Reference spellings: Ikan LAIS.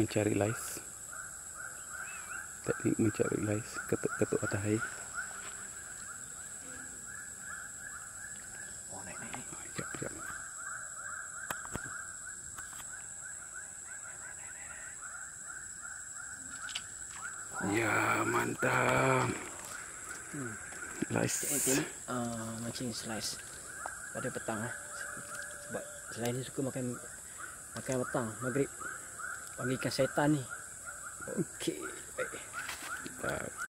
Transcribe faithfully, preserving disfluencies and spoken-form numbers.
mencari lais. Teknik mencari lais, ketuk-ketuk matahari. Oh, naik, naik. Sekejap, sekejap. Ya, mantap. Hmm. Lais. Okay, uh, macam slice pada petang lah. Sebab selain ni suka makan makan petang, maghrib. Panggil ikan setan ni. Okey, baik. Bye.